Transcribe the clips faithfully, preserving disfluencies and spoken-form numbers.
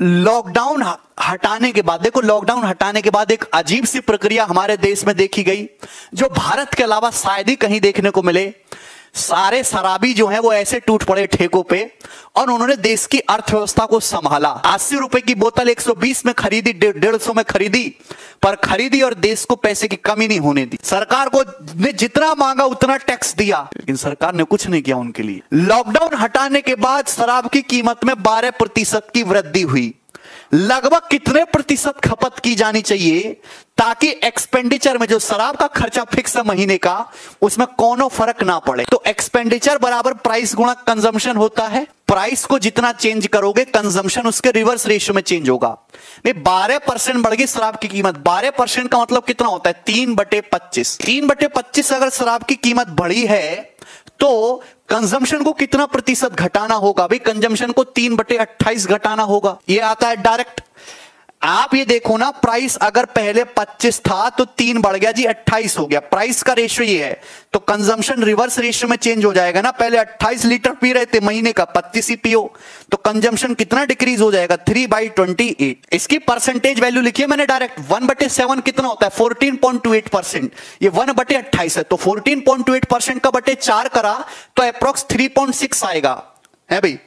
Lockdown हटाने के बाद, देखो लॉकडाउन हटाने के बाद एक अजीब सी प्रक्रिया हमारे देश में देखी गई जो भारत के अलावा शायद ही कहीं देखने को मिले। सारे शराबी जो हैं वो ऐसे टूट पड़े ठेकों पे और उन्होंने देश की अर्थव्यवस्था को संभाला। अस्सी रुपए की बोतल एक सौ बीस में खरीदी, डेढ़ सौ में खरीदी, पर खरीदी और देश को पैसे की कमी नहीं होने दी। सरकार को ने जितना मांगा उतना टैक्स दिया, लेकिन सरकार ने कुछ नहीं किया उनके लिए। लॉकडाउन हटाने के बाद शराब की कीमत में बारह प्रतिशत की वृद्धि हुई। लगभग कितने प्रतिशत खपत की जानी चाहिए ताकि एक्सपेंडिचर में, जो शराब का खर्चा फिक्स है महीने का, उसमें कोनो फर्क ना पड़े? तो एक्सपेंडिचर बराबर प्राइस गुणा कंजम्पशन होता है। प्राइस को जितना चेंज करोगे कंजम्पशन उसके रिवर्स रेशियो में चेंज होगा। नहीं, बारह परसेंट बढ़ गई शराब की कीमत। बारह परसेंट का मतलब कितना होता है? तीन बटे पच्चीस। तीन बटे पच्चीस अगर शराब की कीमत बढ़ी है तो कंजम्पशन को कितना प्रतिशत घटाना होगा? भाई कंजम्पशन को तीन बटे अट्ठाईस घटाना होगा। ये आता है डायरेक्ट। आप ये देखो ना, प्राइस अगर पहले पच्चीस था तो तीन बढ़ गया जी, अट्ठाईस हो गया। प्राइस का रेशियो ये है, तो कंजम्पशन रिवर्स रेशियो में चेंज हो जाएगा ना। पहले अट्ठाईस लीटर पी रहे थे महीने का, पच्चीस ही पियो, तो कंजम्पशन कितना डिक्रीज हो जाएगा? Three by twenty eight. इसकी परसेंटेज वैल्यू लिखिए मैंने डायरेक्ट। वन बटे सेवन कितना होता है? Fourteen point two eight percent. ये वन बटे अट्ठाईस है, तो fourteen point two eight percent का बटे चार करा तो अप्रोक्स थ्री पॉइंट सिक्स आएगा, है भाई,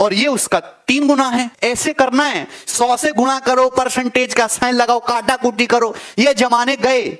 और ये उसका तीन गुना है। ऐसे करना है, सौ से गुणा करो, परसेंटेज का साइन लगाओ, काटा कुटी करो। ये जमाने गए।